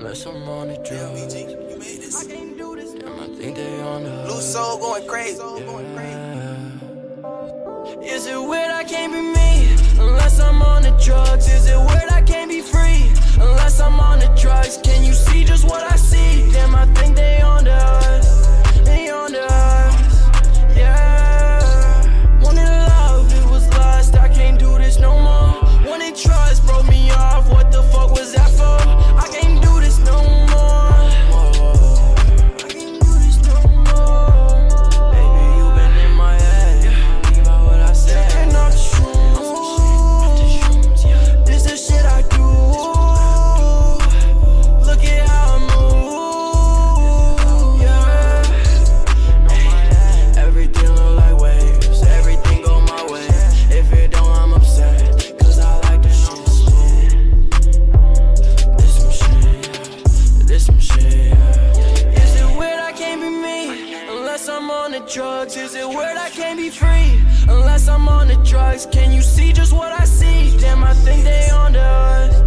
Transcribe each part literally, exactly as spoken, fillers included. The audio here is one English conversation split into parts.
Unless I'm on a drill. I can't do this. And I think they on the hook. Loose soul going crazy. Soul going crazy. Is it weird I can't be me? Unless I'm on the drugs. Is it weird I can't be free? Unless I'm on the drugs. Can you see just what I see? Damn, I think they on the hook. They on the hook. Yeah. Wanted love, it was lost. I can't do this no more. Wanted trust, broke me off. What the fuck was that for? I can't do this no more. I can't do this no more. Baby, you been in my head. Think about what I said. Taking off the shrooms. This the shit I do. Look at how I move. Yeah. Ay, everything look like waves. Everything go my way. If it don't, I'm upset. Cause I like the shit. Drugs, is it weird I can't be free? Unless I'm on the drugs, can you see just what I see? Damn, I think they on the us,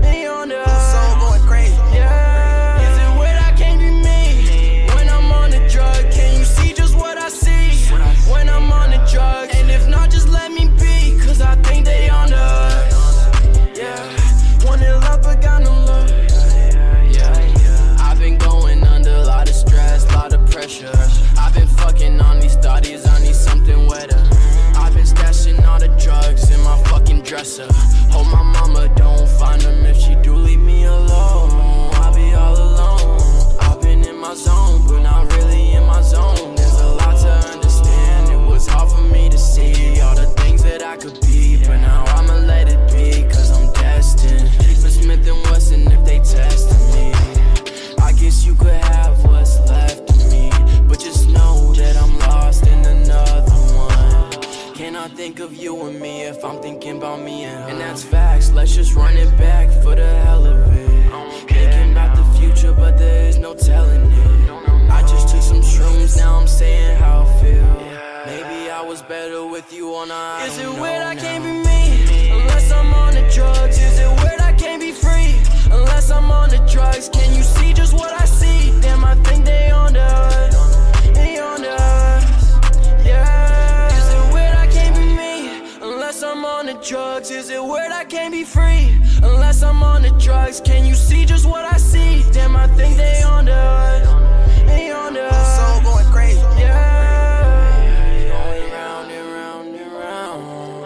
they on the us. Soul going crazy. Yeah. Is it weird I can't be me? When I'm on the drug, can you see just what I see? When I'm on the drugs, and if not, just let me be, cause I think they on the us. Yeah. Wanted love, but got no love. Yeah. I've been going under a lot of stress, a lot of pressure. I've been fucking on these thotties, I need something wetter. I've been stashing all the drugs in my fucking dresser. Hope my mama don't find them, if she do leave me alone, I'll be all alone. I've been in my zone, but not really in my zone. There's a lot to understand, it was hard for me to see all the things that I could be, but now I'ma let it be, cause I'm destined. Keepin' Smith and Wesson if they testing me. I guess you could have what's left of me, but just know that I'm lost in another one. Cannot think of you and me if I'm thinking about me and her. And that's facts, let's just run it back for the hell of it. Thinking about the future, but there is no telling it. I just took some shrooms, now I'm saying how I feel. Maybe I was better with you or not. Is it weird I can't be me? Unless I'm on the drugs. Is it weird I can't be free? Unless I'm on the drugs. Can you see just what I see? Damn, I think they on the hood. Yeah. Is it weird I can't be me? Unless I'm on the drugs. Is it weird I can't be free? Unless I'm on the drugs. Can you see just what I see? Damn, I think they on the hood. They on the hood. Soul going crazy. Yeah. Going round and round and round.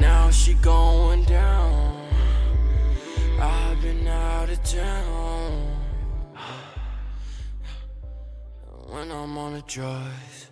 Now she going down. I've been out of town. When I'm on the drugs.